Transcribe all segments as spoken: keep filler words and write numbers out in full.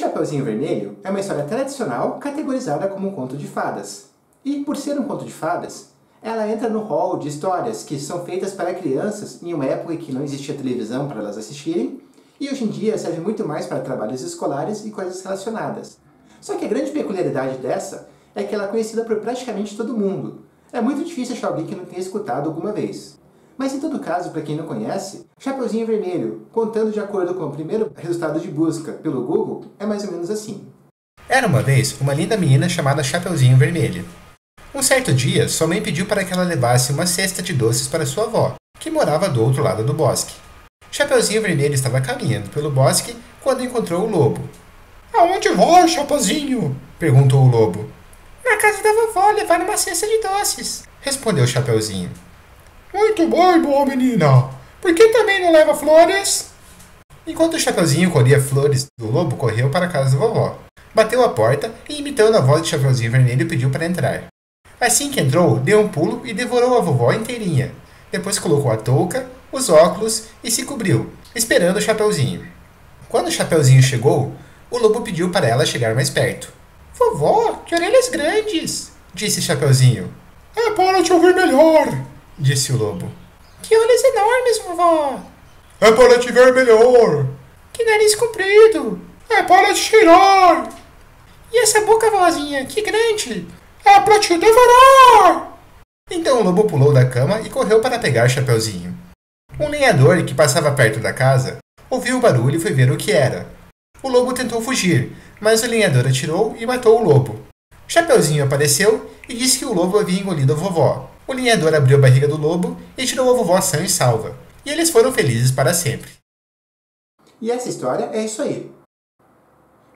Chapeuzinho Vermelho é uma história tradicional categorizada como um conto de fadas. E, por ser um conto de fadas, ela entra no hall de histórias que são feitas para crianças em uma época em que não existia televisão para elas assistirem, e hoje em dia serve muito mais para trabalhos escolares e coisas relacionadas. Só que a grande peculiaridade dessa é que ela é conhecida por praticamente todo mundo. É muito difícil achar alguém que não tenha escutado alguma vez. Mas em todo caso, para quem não conhece, Chapeuzinho Vermelho, contando de acordo com o primeiro resultado de busca pelo Google, é mais ou menos assim. Era uma vez uma linda menina chamada Chapeuzinho Vermelho. Um certo dia, sua mãe pediu para que ela levasse uma cesta de doces para sua avó, que morava do outro lado do bosque. Chapeuzinho Vermelho estava caminhando pelo bosque quando encontrou o lobo. Aonde vai, Chapeuzinho? Perguntou o lobo. Na casa da vovó, levar uma cesta de doces, respondeu o Chapeuzinho. Muito bom, boa menina. Por que também não leva flores? Enquanto o Chapeuzinho colhia flores, o lobo correu para a casa da vovó. Bateu a porta e, imitando a voz de Chapeuzinho Vermelho, pediu para entrar. Assim que entrou, deu um pulo e devorou a vovó inteirinha. Depois colocou a touca, os óculos e se cobriu, esperando o Chapeuzinho. Quando o Chapeuzinho chegou, o lobo pediu para ela chegar mais perto. Vovó, que orelhas grandes! Disse Chapeuzinho. É para te ouvir melhor! Disse o lobo. Que olhos enormes, vovó! É para te ver melhor! Que nariz comprido! É para te cheirar! E essa boca, vozinha, que grande! É para te devorar! Então o lobo pulou da cama e correu para pegar Chapeuzinho. Um lenhador que passava perto da casa ouviu o barulho e foi ver o que era. O lobo tentou fugir, mas o lenhador atirou e matou o lobo. Chapeuzinho apareceu e disse que o lobo havia engolido a vovó. O lenhador abriu a barriga do lobo e tirou a vovó sã e salva. E eles foram felizes para sempre. E essa história é isso aí.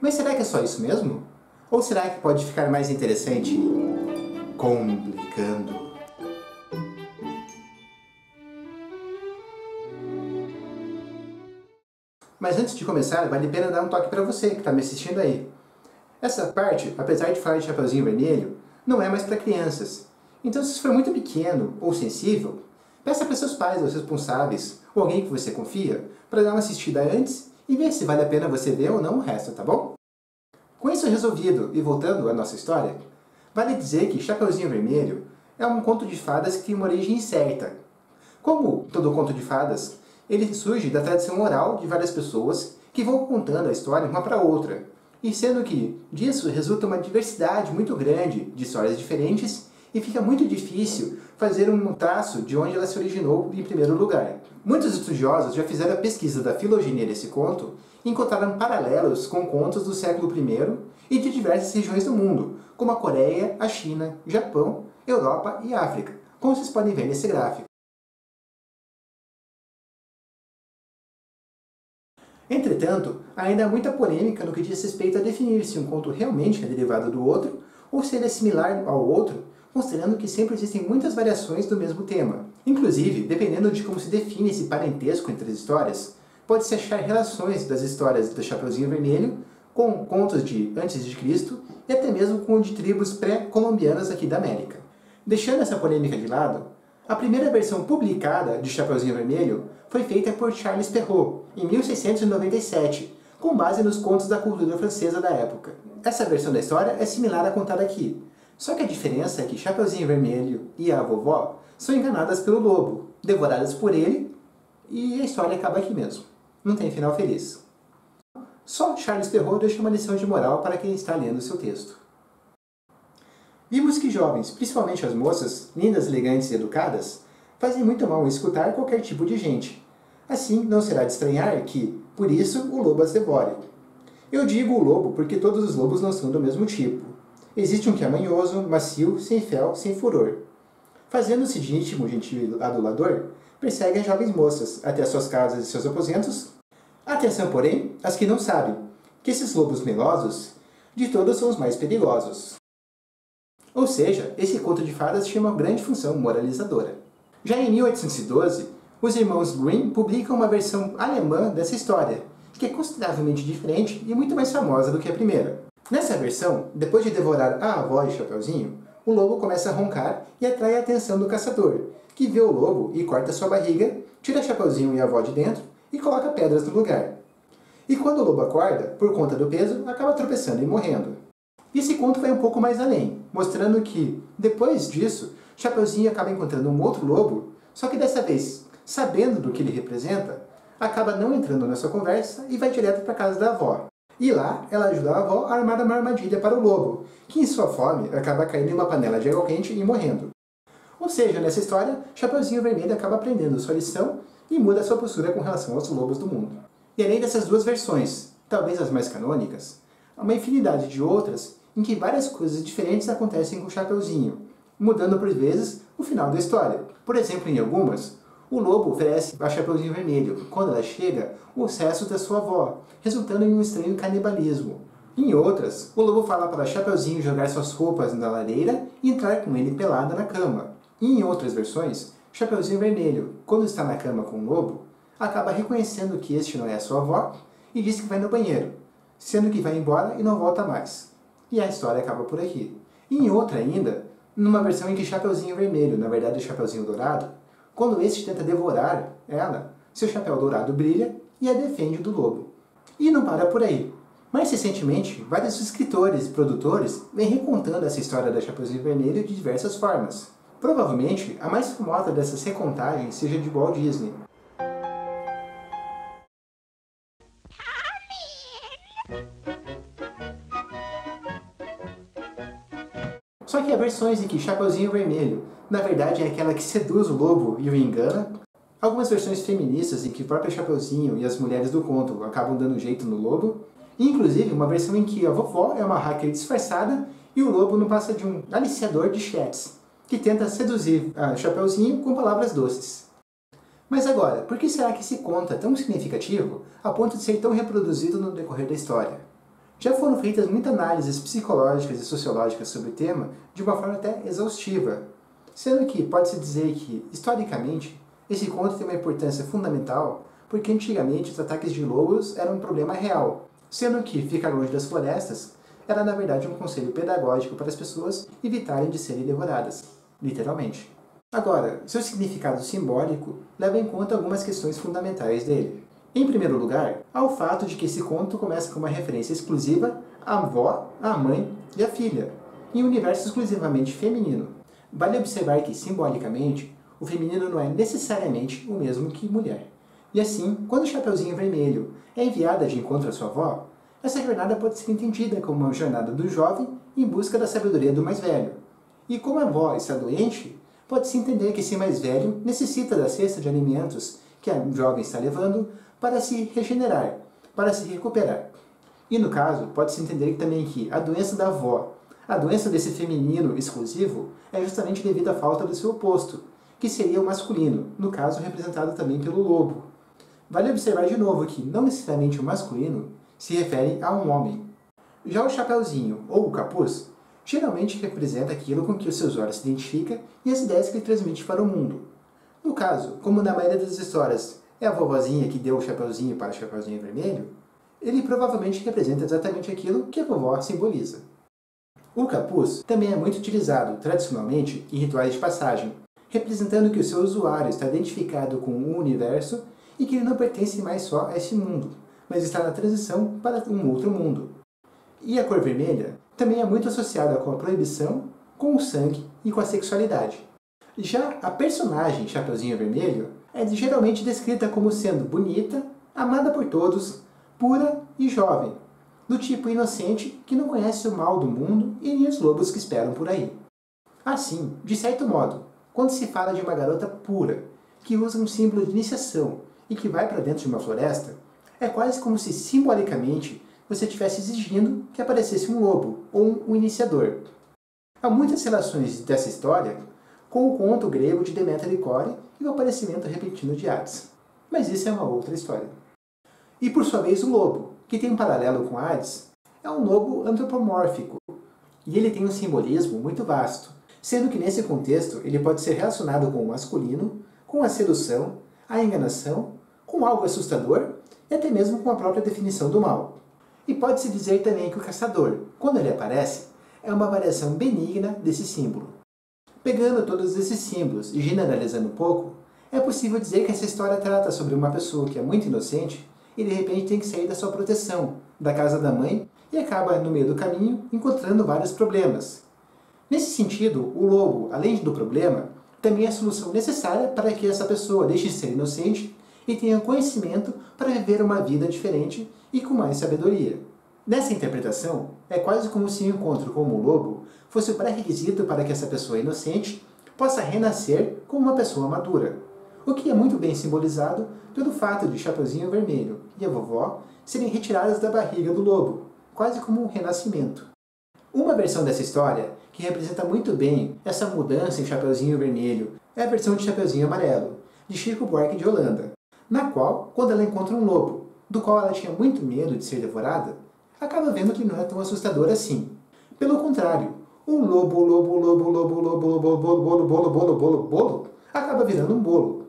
Mas será que é só isso mesmo? Ou será que pode ficar mais interessante? Complicando. Mas antes de começar, vale a pena dar um toque para você que está me assistindo aí. Essa parte, apesar de falar de Chapeuzinho Vermelho, não é mais para crianças. Então, se for muito pequeno ou sensível, peça para seus pais ou responsáveis, ou alguém que você confia, para dar uma assistida antes e ver se vale a pena você ver ou não o resto, tá bom? Com isso resolvido e voltando à nossa história, vale dizer que Chapeuzinho Vermelho é um conto de fadas que tem uma origem incerta. Como todo conto de fadas, ele surge da tradição oral de várias pessoas que vão contando a história uma para outra, e sendo que disso resulta uma diversidade muito grande de histórias diferentes e fica muito difícil fazer um traço de onde ela se originou em primeiro lugar. Muitos estudiosos já fizeram a pesquisa da filogenia desse conto e encontraram paralelos com contos do século primeiro e de diversas regiões do mundo, como a Coreia, a China, Japão, Europa e África, como vocês podem ver nesse gráfico. Entretanto, ainda há muita polêmica no que diz respeito a definir se um conto realmente é derivado do outro ou se ele é similar ao outro, considerando que sempre existem muitas variações do mesmo tema. Inclusive, dependendo de como se define esse parentesco entre as histórias, pode-se achar relações das histórias do Chapeuzinho Vermelho com contos de antes de Cristo e até mesmo com de tribos pré-colombianas aqui da América. Deixando essa polêmica de lado, a primeira versão publicada de Chapeuzinho Vermelho foi feita por Charles Perrault, em mil seiscentos e noventa e sete, com base nos contos da cultura francesa da época. Essa versão da história é similar à contada aqui, só que a diferença é que Chapeuzinho Vermelho e a vovó são enganadas pelo lobo, devoradas por ele, e a história acaba aqui mesmo. Não tem final feliz. Só Charles Perrault deixa uma lição de moral para quem está lendo seu texto. Vimos que jovens, principalmente as moças, lindas, elegantes e educadas, fazem muito mal em escutar qualquer tipo de gente. Assim, não será de estranhar que, por isso, o lobo as devore. Eu digo o lobo porque todos os lobos não são do mesmo tipo. Existe um que é manhoso, macio, sem fel, sem furor. Fazendo-se de íntimo, gentil e adulador, persegue as jovens moças até suas casas e seus aposentos. Atenção, porém, às que não sabem, que esses lobos melosos, de todos são os mais perigosos. Ou seja, esse conto de fadas tinha uma grande função moralizadora. Já em mil oitocentos e doze, os irmãos Grimm publicam uma versão alemã dessa história, que é consideravelmente diferente e muito mais famosa do que a primeira. Nessa versão, depois de devorar a avó de Chapeuzinho, o lobo começa a roncar e atrai a atenção do caçador, que vê o lobo e corta sua barriga, tira Chapeuzinho e a avó de dentro e coloca pedras no lugar. E quando o lobo acorda, por conta do peso, acaba tropeçando e morrendo. Esse conto vai um pouco mais além, mostrando que, depois disso, Chapeuzinho acaba encontrando um outro lobo, só que dessa vez, sabendo do que ele representa, acaba não entrando nessa conversa e vai direto para casa da avó. E lá, ela ajuda a avó a armar uma armadilha para o lobo, que em sua fome acaba caindo em uma panela de água quente e morrendo. Ou seja, nessa história, Chapeuzinho Vermelho acaba aprendendo sua lição e muda sua postura com relação aos lobos do mundo. E além dessas duas versões, talvez as mais canônicas, há uma infinidade de outras em que várias coisas diferentes acontecem com o Chapeuzinho, mudando por vezes o final da história. Por exemplo, em algumas, o lobo oferece a Chapeuzinho Vermelho, quando ela chega, o sucesso da sua avó, resultando em um estranho canibalismo. Em outras, o lobo fala para Chapeuzinho jogar suas roupas na lareira e entrar com ele pelada na cama. E em outras versões, Chapeuzinho Vermelho, quando está na cama com o lobo, acaba reconhecendo que este não é a sua avó e diz que vai no banheiro, sendo que vai embora e não volta mais. E a história acaba por aqui. E em outra ainda, numa versão em que Chapeuzinho Vermelho, na verdade o Chapeuzinho Dourado, quando este tenta devorar ela, seu chapéu dourado brilha e a defende do lobo. E não para por aí. Mais recentemente, vários escritores e produtores vêm recontando essa história da Chapeuzinho Vermelho de diversas formas. Provavelmente, a mais famosa dessas recontagens seja de Walt Disney. Só que há versões em que Chapeuzinho Vermelho, na verdade, é aquela que seduz o lobo e o engana. Algumas versões feministas em que o próprio Chapeuzinho e as mulheres do conto acabam dando jeito no lobo. E, inclusive, uma versão em que a vovó é uma hacker disfarçada e o lobo não passa de um aliciador de chats, que tenta seduzir a Chapeuzinho com palavras doces. Mas agora, por que será que esse conto é tão significativo a ponto de ser tão reproduzido no decorrer da história? Já foram feitas muitas análises psicológicas e sociológicas sobre o tema de uma forma até exaustiva, sendo que pode-se dizer que, historicamente, esse conto tem uma importância fundamental porque antigamente os ataques de lobos eram um problema real, sendo que ficar longe das florestas era na verdade um conselho pedagógico para as pessoas evitarem de serem devoradas, literalmente. Agora, seu significado simbólico leva em conta algumas questões fundamentais dele. Em primeiro lugar, há o fato de que esse conto começa com uma referência exclusiva à avó, à mãe e à filha, em um universo exclusivamente feminino. Vale observar que, simbolicamente, o feminino não é necessariamente o mesmo que mulher. E assim, quando o Chapeuzinho Vermelho é enviada de encontro à sua avó, essa jornada pode ser entendida como uma jornada do jovem em busca da sabedoria do mais velho. E como a avó está doente, pode-se entender que esse mais velho necessita da cesta de alimentos que a jovem está levando para se regenerar, para se recuperar. E no caso, pode-se entender também que a doença da avó, a doença desse feminino exclusivo, é justamente devido à falta do seu oposto, que seria o masculino, no caso representado também pelo lobo. Vale observar de novo que não necessariamente o masculino se refere a um homem. Já o chapeuzinho, ou o capuz, geralmente representa aquilo com que os seus olhos se identificam e as ideias que ele transmite para o mundo. No caso, como na maioria das histórias, é a vovozinha que deu o chapeuzinho para o Chapeuzinho Vermelho, ele provavelmente representa exatamente aquilo que a vovó simboliza. O capuz também é muito utilizado, tradicionalmente, em rituais de passagem, representando que o seu usuário está identificado com o universo e que ele não pertence mais só a esse mundo, mas está na transição para um outro mundo. E a cor vermelha também é muito associada com a proibição, com o sangue e com a sexualidade. Já a personagem Chapeuzinho Vermelho é geralmente descrita como sendo bonita, amada por todos, pura e jovem, do tipo inocente que não conhece o mal do mundo e nem os lobos que esperam por aí. Assim, de certo modo, quando se fala de uma garota pura, que usa um símbolo de iniciação e que vai para dentro de uma floresta, é quase como se simbolicamente você estivesse exigindo que aparecesse um lobo ou um iniciador. Há muitas relações dessa história com o conto grego de Demeter e Kore e o aparecimento repentino de Hades. Mas isso é uma outra história. E por sua vez o lobo, que tem um paralelo com Hades, é um lobo antropomórfico, e ele tem um simbolismo muito vasto, sendo que nesse contexto ele pode ser relacionado com o masculino, com a sedução, a enganação, com algo assustador e até mesmo com a própria definição do mal. E pode-se dizer também que o caçador, quando ele aparece, é uma variação benigna desse símbolo. Pegando todos esses símbolos e generalizando um pouco, é possível dizer que essa história trata sobre uma pessoa que é muito inocente e de repente tem que sair da sua proteção, da casa da mãe, e acaba, no meio do caminho, encontrando vários problemas. Nesse sentido, o lobo, além do problema, também é a solução necessária para que essa pessoa deixe de ser inocente e tenha conhecimento para viver uma vida diferente e com mais sabedoria. Nessa interpretação, é quase como se o encontro com o lobo fosse o pré-requisito para que essa pessoa inocente possa renascer como uma pessoa madura, o que é muito bem simbolizado pelo fato de Chapeuzinho Vermelho e a vovó serem retiradas da barriga do lobo, quase como um renascimento. Uma versão dessa história, que representa muito bem essa mudança em Chapeuzinho Vermelho, é a versão de Chapeuzinho Amarelo, de Chico Buarque de Holanda, na qual, quando ela encontra um lobo, do qual ela tinha muito medo de ser devorada, acaba vendo que não é tão assustador assim. Pelo contrário, um lobo, lobo, lobo, lobo, lobo, lobo, bolo, bolo, bolo, bolo, bolo, acaba virando um bolo.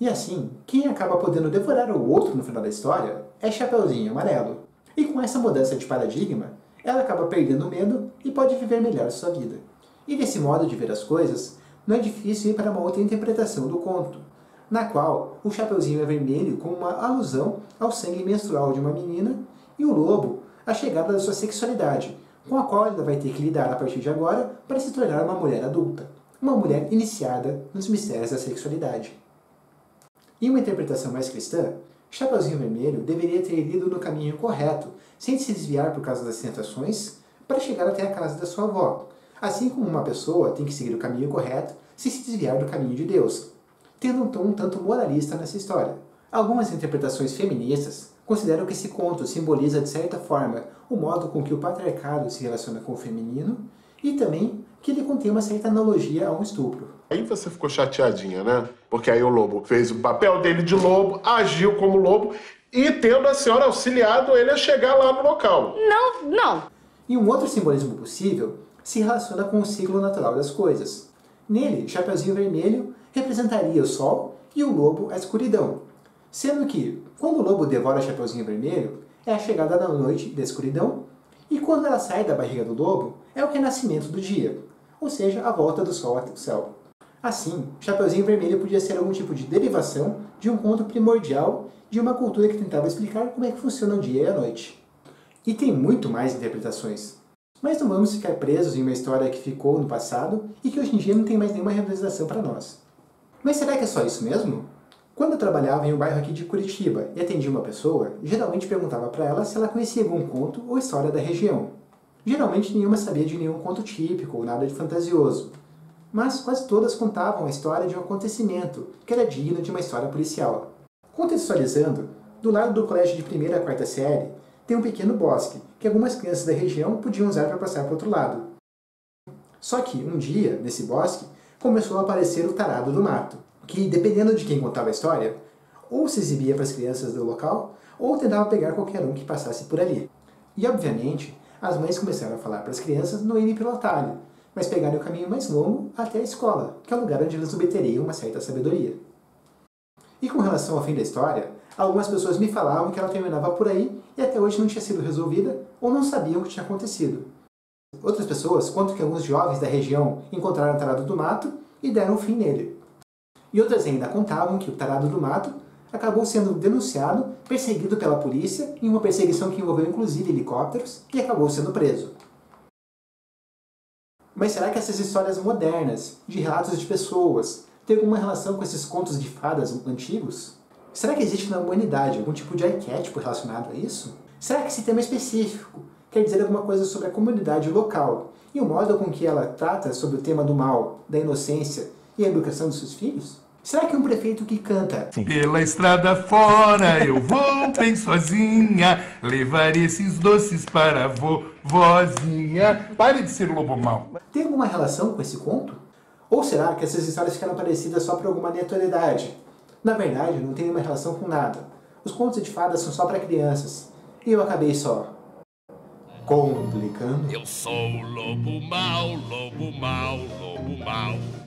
E assim, quem acaba podendo devorar o outro no final da história é Chapeuzinho Amarelo. E com essa mudança de paradigma, ela acaba perdendo o medo e pode viver melhor sua vida. E desse modo de ver as coisas, não é difícil ir para uma outra interpretação do conto, na qual o Chapeuzinho é vermelho como uma alusão ao sangue menstrual de uma menina e o lobo, a chegada da sua sexualidade, com a qual ela vai ter que lidar a partir de agora para se tornar uma mulher adulta, uma mulher iniciada nos mistérios da sexualidade. Em uma interpretação mais cristã, Chapeuzinho Vermelho deveria ter ido no caminho correto, sem se desviar por causa das tentações, para chegar até a casa da sua avó, assim como uma pessoa tem que seguir o caminho correto sem se desviar do caminho de Deus, tendo um tom um tanto moralista nessa história. Algumas interpretações feministas consideram que esse conto simboliza, de certa forma, o modo com que o patriarcado se relaciona com o feminino e também que ele contém uma certa analogia a um estupro. Aí você ficou chateadinha, né? Porque aí o lobo fez o papel dele de lobo, agiu como lobo e tendo a senhora auxiliado ele a chegar lá no local. Não, não! E um outro simbolismo possível se relaciona com o ciclo natural das coisas. Nele, Chapeuzinho Vermelho representaria o sol e o lobo a escuridão. Sendo que, quando o lobo devora Chapeuzinho Vermelho, é a chegada da noite e da escuridão, e quando ela sai da barriga do lobo, é o renascimento do dia, ou seja, a volta do sol até o céu. Assim, Chapeuzinho Vermelho podia ser algum tipo de derivação de um conto primordial de uma cultura que tentava explicar como é que funciona o dia e a noite. E tem muito mais interpretações. Mas não vamos ficar presos em uma história que ficou no passado e que hoje em dia não tem mais nenhuma representação para nós. Mas será que é só isso mesmo? Quando eu trabalhava em um bairro aqui de Curitiba e atendia uma pessoa, geralmente perguntava para ela se ela conhecia algum conto ou história da região. Geralmente nenhuma sabia de nenhum conto típico ou nada de fantasioso, mas quase todas contavam a história de um acontecimento que era digno de uma história policial. Contextualizando, do lado do colégio de primeira a quarta série, tem um pequeno bosque, que algumas crianças da região podiam usar para passar para o outro lado. Só que, um dia, nesse bosque, começou a aparecer o tarado do mato, que, dependendo de quem contava a história, ou se exibia para as crianças do local, ou tentava pegar qualquer um que passasse por ali. E, obviamente, as mães começaram a falar para as crianças não irem pelo atalho, mas pegarem o caminho mais longo até a escola, que é o lugar onde eles obteriam uma certa sabedoria. E com relação ao fim da história, algumas pessoas me falavam que ela terminava por aí e até hoje não tinha sido resolvida ou não sabiam o que tinha acontecido. Outras pessoas contam que alguns jovens da região encontraram o tarado do mato e deram um fim nele. E outras ainda contavam que o tarado do mato acabou sendo denunciado, perseguido pela polícia, em uma perseguição que envolveu inclusive helicópteros, e acabou sendo preso. Mas será que essas histórias modernas, de relatos de pessoas, têm alguma relação com esses contos de fadas antigos? Será que existe na humanidade algum tipo de arquétipo relacionado a isso? Será que esse tema específico quer dizer alguma coisa sobre a comunidade local e o modo com que ela trata sobre o tema do mal, da inocência e a educação dos seus filhos? Será que um prefeito que canta Sim. Pela estrada fora eu vou bem sozinha, levar esses doces para a vovozinha, pare de ser lobo mau, tem alguma relação com esse conto? Ou será que essas histórias ficaram parecidas só por alguma aleatoriedade? Na verdade, não tem nenhuma relação com nada. Os contos de fadas são só para crianças. E eu acabei só... complicando. Eu sou o lobo mau, lobo mau, lobo mau.